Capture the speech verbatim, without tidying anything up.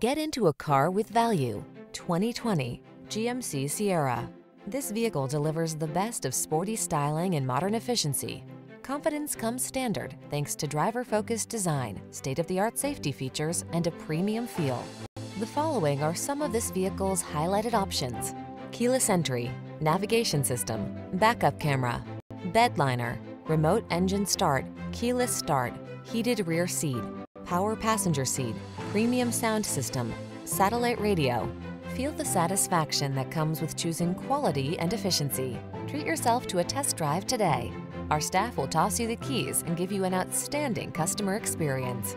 Get into a car with value. twenty twenty G M C Sierra. This vehicle delivers the best of sporty styling and modern efficiency. Confidence comes standard thanks to driver-focused design, state-of-the-art safety features, and a premium feel. The following are some of this vehicle's highlighted options: keyless entry, navigation system, backup camera, bed liner, remote engine start, keyless start, heated rear seat, power passenger seat, premium sound system, satellite radio. Feel the satisfaction that comes with choosing quality and efficiency. Treat yourself to a test drive today. Our staff will toss you the keys and give you an outstanding customer experience.